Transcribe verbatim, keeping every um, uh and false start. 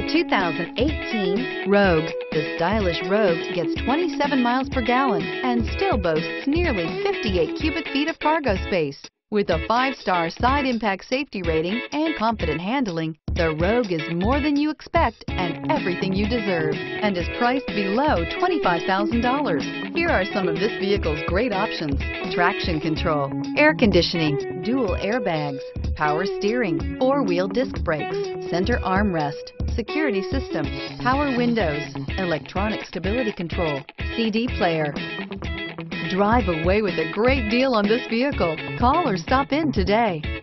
The two thousand eighteen Rogue. The stylish Rogue gets twenty-seven miles per gallon and still boasts nearly fifty-eight cubic feet of cargo space. With a five-star side impact safety rating and confident handling, the Rogue is more than you expect and everything you deserve, and is priced below twenty-five thousand dollars. Here are some of this vehicle's great options: traction control, air conditioning, dual airbags, power steering, four-wheel disc brakes, center armrest, security system, power windows, electronic stability control, C D player. Drive away with a great deal on this vehicle. Call or stop in today.